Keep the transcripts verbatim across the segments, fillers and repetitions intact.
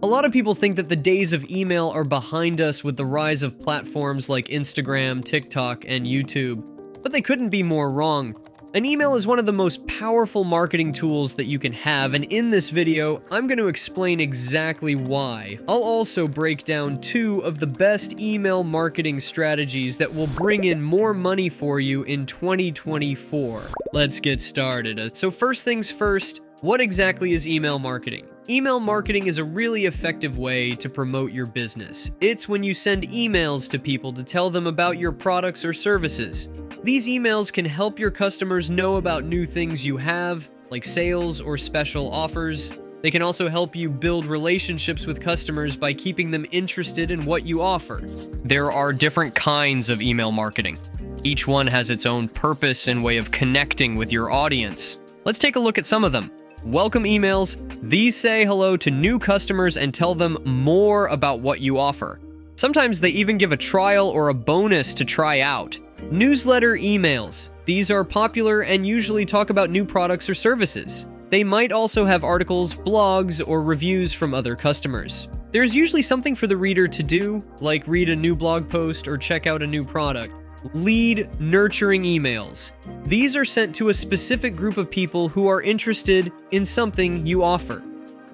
A lot of people think that the days of email are behind us with the rise of platforms like Instagram, TikTok, and YouTube, but they couldn't be more wrong. An email is one of the most powerful marketing tools that you can have, and in this video, I'm going to explain exactly why. I'll also break down two of the best email marketing strategies that will bring in more money for you in twenty twenty-four. Let's get started. So first things first, what exactly is email marketing? Email marketing is a really effective way to promote your business. It's when you send emails to people to tell them about your products or services. These emails can help your customers know about new things you have, like sales or special offers. They can also help you build relationships with customers by keeping them interested in what you offer. There are different kinds of email marketing. Each one has its own purpose and way of connecting with your audience. Let's take a look at some of them. Welcome emails. These say hello to new customers and tell them more about what you offer. Sometimes they even give a trial or a bonus to try out. Newsletter emails. These are popular and usually talk about new products or services. They might also have articles, blogs, or reviews from other customers. There's usually something for the reader to do, like read a new blog post or check out a new product. Lead nurturing emails. These are sent to a specific group of people who are interested in something you offer.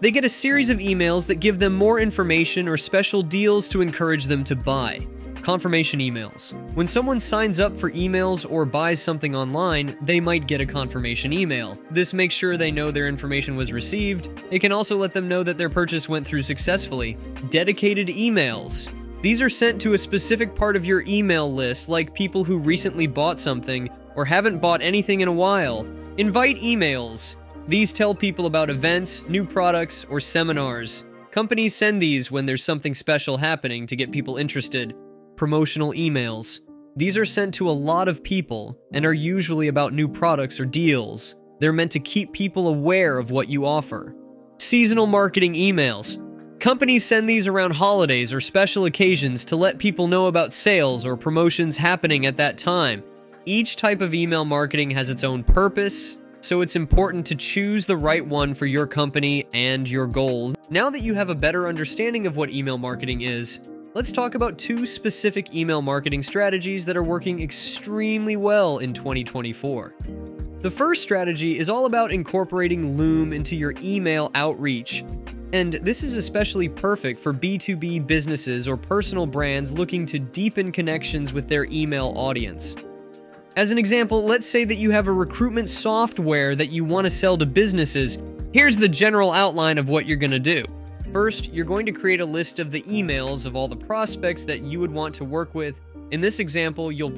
They get a series of emails that give them more information or special deals to encourage them to buy. Confirmation emails. When someone signs up for emails or buys something online, they might get a confirmation email. This makes sure they know their information was received. It can also let them know that their purchase went through successfully. Dedicated emails. These are sent to a specific part of your email list, like people who recently bought something or haven't bought anything in a while. Invite emails. These tell people about events, new products, or seminars. Companies send these when there's something special happening to get people interested. Promotional emails. These are sent to a lot of people and are usually about new products or deals. They're meant to keep people aware of what you offer. Seasonal marketing emails. Companies send these around holidays or special occasions to let people know about sales or promotions happening at that time. Each type of email marketing has its own purpose, so it's important to choose the right one for your company and your goals. Now that you have a better understanding of what email marketing is, let's talk about two specific email marketing strategies that are working extremely well in twenty twenty-four. The first strategy is all about incorporating Loom into your email outreach. And this is especially perfect for B two B businesses or personal brands looking to deepen connections with their email audience. As an example, let's say that you have a recruitment software that you want to sell to businesses. Here's the general outline of what you're going to do. First, you're going to create a list of the emails of all the prospects that you would want to work with. In this example, you'll